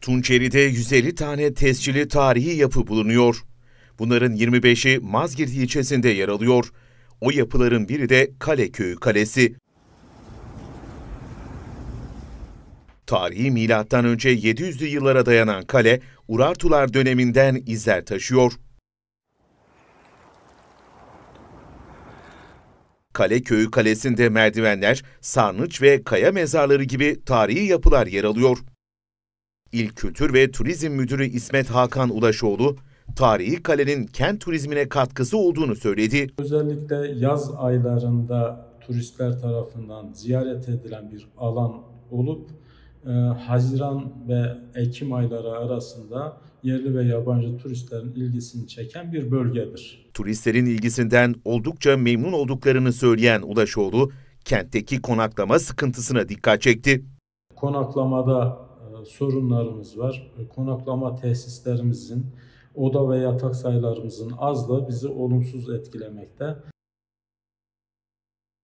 Tunceli'de 150 tane tescilli tarihi yapı bulunuyor. Bunların 25'i Mazgirt ilçesinde yer alıyor. O yapıların biri de Kale Köyü Kalesi. Tarihi milattan önce 700'lü yıllara dayanan kale, Urartular döneminden izler taşıyor. Kale Köyü Kalesi'nde merdivenler, sarnıç ve kaya mezarları gibi tarihi yapılar yer alıyor. İl Kültür ve Turizm Müdürü İsmet Hakan Ulaşoğlu, tarihi kalenin kent turizmine katkısı olduğunu söyledi. Özellikle yaz aylarında turistler tarafından ziyaret edilen bir alan olup, Haziran ve Ekim ayları arasında yerli ve yabancı turistlerin ilgisini çeken bir bölgedir. Turistlerin ilgisinden oldukça memnun olduklarını söyleyen Ulaşoğlu, kentteki konaklama sıkıntısına dikkat çekti. Konaklamada sorunlarımız var. Konaklama tesislerimizin oda ve yatak sayılarımızın azlığı bizi olumsuz etkilemekte.